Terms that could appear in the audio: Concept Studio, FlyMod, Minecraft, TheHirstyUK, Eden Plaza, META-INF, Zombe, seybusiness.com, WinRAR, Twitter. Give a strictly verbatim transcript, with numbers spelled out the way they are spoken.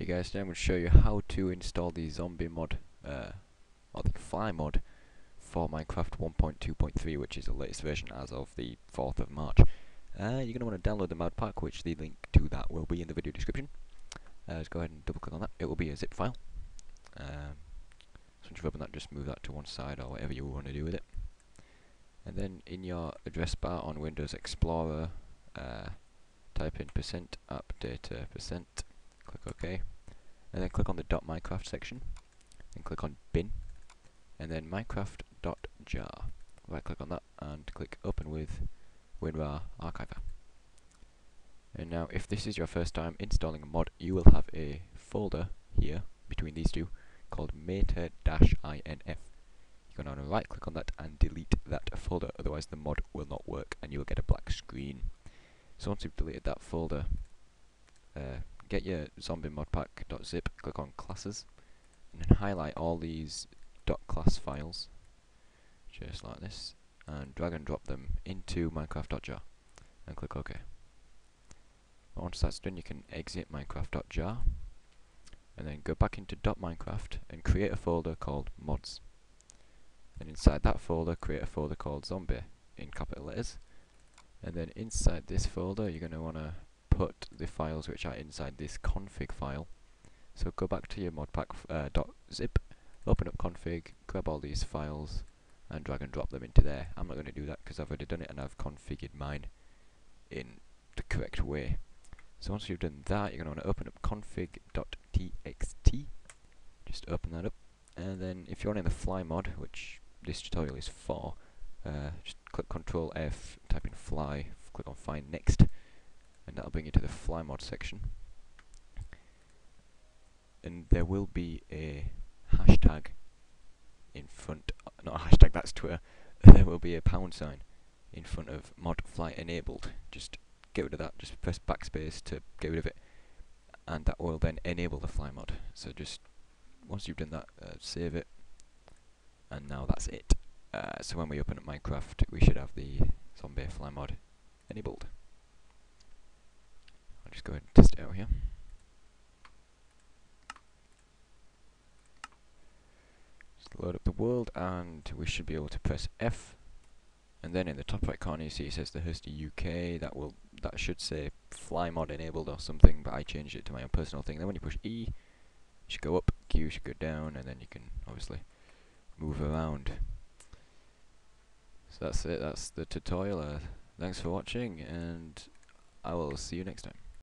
Hey guys, today I'm going to show you how to install the Zombe mod, uh, or the FLYMOD for Minecraft one point two point three, which is the latest version as of the fourth of March. Uh, you're going to want to download the mod pack, which the link to that will be in the video description. Uh, let's go ahead and double click on that. It will be a zip file. Um, so once you've opened that, just move that to one side or whatever you want to do with it. And then in your address bar on Windows Explorer, uh, type in percent app data percent, click OK, and then click on the .minecraft section, and click on bin, and then minecraft dot jar. Right click on that and click open with WinRAR archiver. And now, if this is your first time installing a mod, you will have a folder here between these two called meta I N F. You can now right click on that and delete that folder, otherwise the mod will not work and you will get a black screen. So once you've deleted that folder, uh, get your Zombe Mod Pack.zip, click on classes, and then highlight all these .class files, just like this, and drag and drop them into Minecraft dot jar, and click OK. Once that's done, you can exit Minecraft dot jar, and then go back into .minecraft and create a folder called mods. And inside that folder, create a folder called Zombe in capital letters. And then inside this folder, you're going to want to put the files which are inside this config file. So go back to your modpack uh, .zip, open up config, grab all these files, and drag and drop them into there. I'm not going to do that because I've already done it and I've configured mine in the correct way. So once you've done that, you're going to want to open up config dot t x t. Just open that up. And then if you're running the FlyMod, which this tutorial is for, Uh, just click control F, type in fly, click on find next, and that'll bring you to the FlyMod section. And there will be a hashtag in front, uh, not a hashtag, that's Twitter, there will be a pound sign in front of mod fly enabled. Just get rid of that, just press backspace to get rid of it, and that will then enable the FlyMod. So just, once you've done that, uh, save it, and now that's it. Uh, so when we open up Minecraft, we should have the Zombe FlyMod enabled. I'll just go ahead and test it out here. Just load up the world, and we should be able to press F. And then in the top right corner, you see it says The Hirsty U K. That will that should say FlyMod enabled or something, but I changed it to my own personal thing. Then when you push E, it should go up, Q should go down, and then you can obviously move around. So that's it, that's the tutorial. Uh, thanks for watching, and I will see you next time.